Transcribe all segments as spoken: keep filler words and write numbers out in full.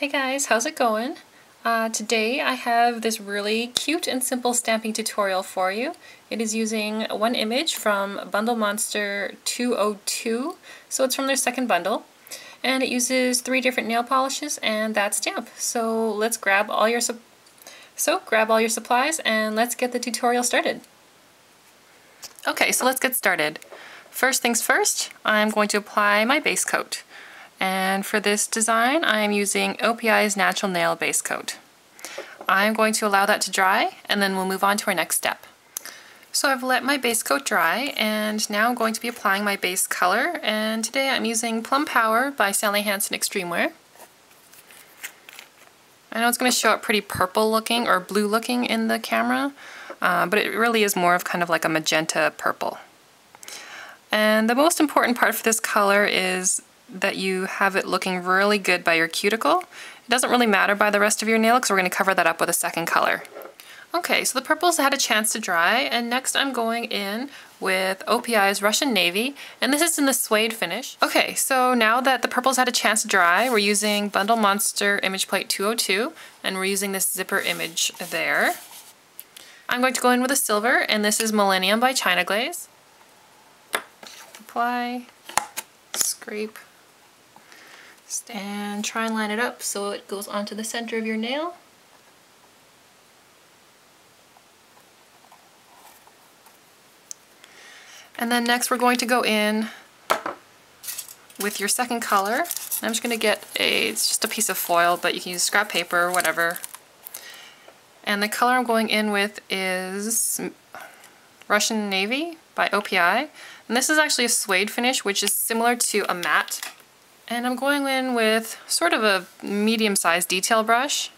Hey guys, how's it going? Uh, today I have this really cute and simple stamping tutorial for you. It is using one image from Bundle Monster two oh two, so it's from their second bundle, and it uses three different nail polishes and that stamp. So let's grab all your su- so grab all your supplies and let's get the tutorial started. Okay, so let's get started. First things first, I'm going to apply my base coat. And for this design, I'm using O P I's Natural Nail Base Coat. I'm going to allow that to dry, and then we'll move on to our next step. So I've let my base coat dry, and now I'm going to be applying my base color, and today I'm using Plum Power by Sally Hansen Extreme Wear. I know it's going to show up pretty purple looking, or blue looking in the camera, uh, but it really is more of kind of like a magenta purple. And the most important part for this color is that you have it looking really good by your cuticle. It doesn't really matter by the rest of your nail because we're going to cover that up with a second color. Okay, so the purple's had a chance to dry, and next I'm going in with O P I's Russian Navy, and this is in the suede finish. Okay, so now that the purple's had a chance to dry, we're using Bundle Monster Image Plate two oh two, and we're using this zipper image there. I'm going to go in with a silver, and this is Millennium by China Glaze. Apply, scrape, and try and line it up so it goes onto the center of your nail. And then next we're going to go in with your second color. I'm just going to get a, it's just a piece of foil, but you can use scrap paper or whatever. And the color I'm going in with is Russian Navy by O P I. And this is actually a suede finish, which is similar to a matte. And I'm going in with sort of a medium-sized detail brush.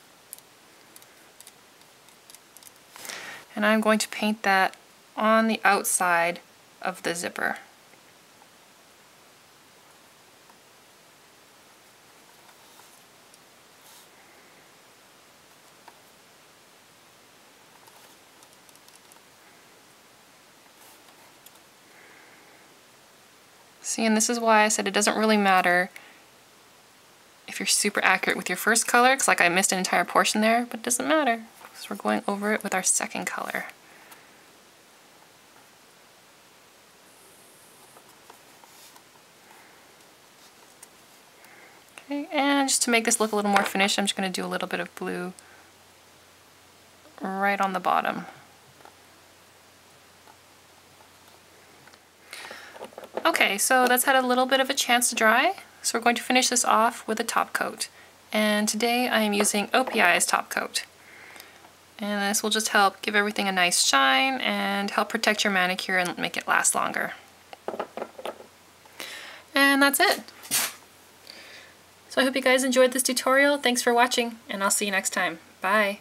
And I'm going to paint that on the outside of the zipper. See, and this is why I said it doesn't really matter if you're super accurate with your first color, because like I missed an entire portion there, but it doesn't matter because we're going over it with our second color. Okay, and just to make this look a little more finished, I'm just going to do a little bit of blue right on the bottom. Okay, so that's had a little bit of a chance to dry, so we're going to finish this off with a top coat. And today I am using O P I's top coat. And this will just help give everything a nice shine and help protect your manicure and make it last longer. And that's it. So I hope you guys enjoyed this tutorial. Thanks for watching, and I'll see you next time. Bye!